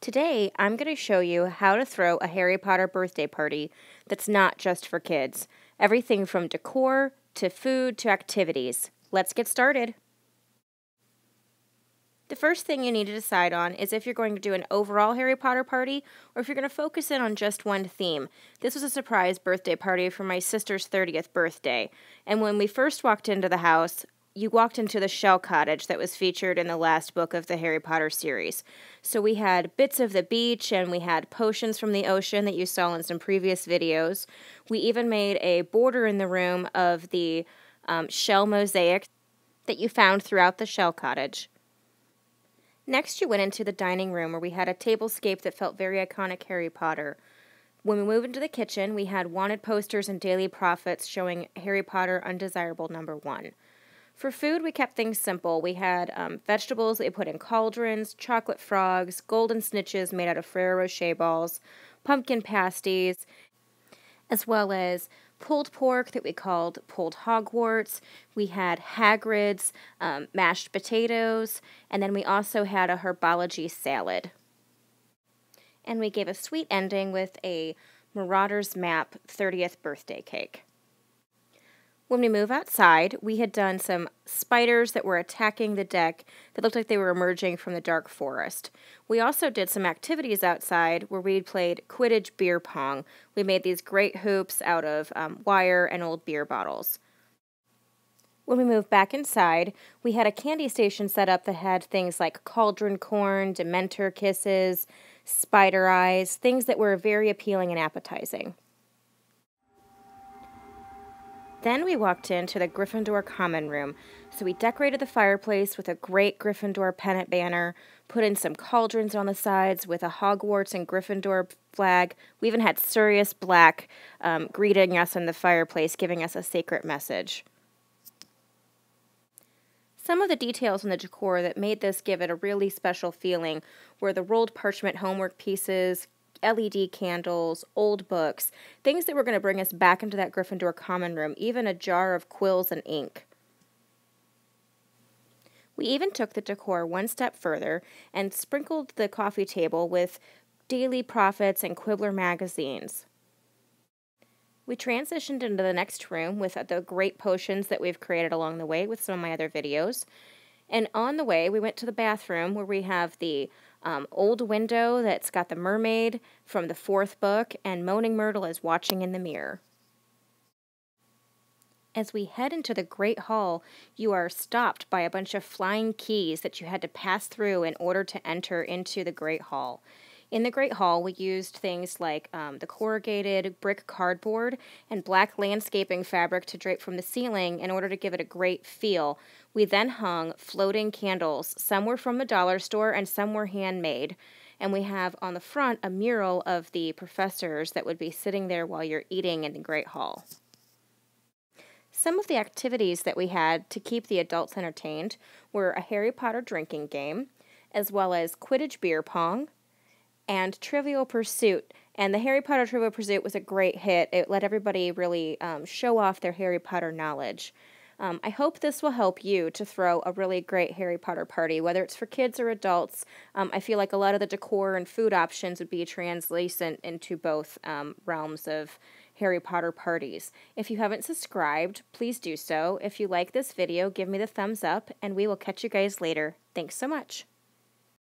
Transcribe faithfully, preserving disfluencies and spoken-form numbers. Today, I'm going to show you how to throw a Harry Potter birthday party that's not just for kids. Everything from decor, to food, to activities. Let's get started. The first thing you need to decide on is if you're going to do an overall Harry Potter party or if you're going to focus in on just one theme. This was a surprise birthday party for my sister's thirtieth birthday. And when we first walked into the house, you walked into the Shell Cottage that was featured in the last book of the Harry Potter series. So we had bits of the beach and we had potions from the ocean that you saw in some previous videos. We even made a border in the room of the um, shell mosaic that you found throughout the Shell Cottage. Next you went into the dining room where we had a tablescape that felt very iconic Harry Potter. When we moved into the kitchen, we had wanted posters and Daily Prophets showing Harry Potter Undesirable Number One. For food, we kept things simple. We had um, vegetables that we put in cauldrons, chocolate frogs, golden snitches made out of Ferrero Rocher balls, pumpkin pasties, as well as pulled pork that we called pulled Hogwarts. We had Hagrid's, um, mashed potatoes, and then we also had a Herbology salad. And we gave a sweet ending with a Marauder's Map thirtieth birthday cake. When we move outside, we had done some spiders that were attacking the deck that looked like they were emerging from the dark forest. We also did some activities outside where we played Quidditch beer pong. We made these great hoops out of um, wire and old beer bottles. When we moved back inside, we had a candy station set up that had things like cauldron corn, dementor kisses, spider eyes, things that were very appealing and appetizing. Then we walked into the Gryffindor common room, so we decorated the fireplace with a great Gryffindor pennant banner, put in some cauldrons on the sides with a Hogwarts and Gryffindor flag. We even had Sirius Black um, greeting us in the fireplace, giving us a sacred message. Some of the details in the decor that made this give it a really special feeling were the rolled parchment homework pieces, L E D candles, old books, things that were going to bring us back into that Gryffindor common room, even a jar of quills and ink. We even took the decor one step further and sprinkled the coffee table with Daily Prophets and Quibbler magazines. We transitioned into the next room with the great potions that we've created along the way with some of my other videos. And on the way, we went to the bathroom where we have the um, old window that's got the mermaid from the fourth book, and Moaning Myrtle is watching in the mirror. As we head into the Great Hall, you are stopped by a bunch of flying keys that you had to pass through in order to enter into the Great Hall. In the Great Hall, we used things like um, the corrugated brick cardboard and black landscaping fabric to drape from the ceiling in order to give it a great feel. We then hung floating candles. Some were from the dollar store and some were handmade. And we have on the front a mural of the professors that would be sitting there while you're eating in the Great Hall. Some of the activities that we had to keep the adults entertained were a Harry Potter drinking game, as well as Quidditch beer pong, and Trivial Pursuit. And the Harry Potter Trivial Pursuit was a great hit. It let everybody really um, show off their Harry Potter knowledge. Um, I hope this will help you to throw a really great Harry Potter party, whether it's for kids or adults. Um, I feel like a lot of the decor and food options would be translucent into both um, realms of Harry Potter parties. If you haven't subscribed, please do so. If you like this video, give me the thumbs up, and we will catch you guys later. Thanks so much.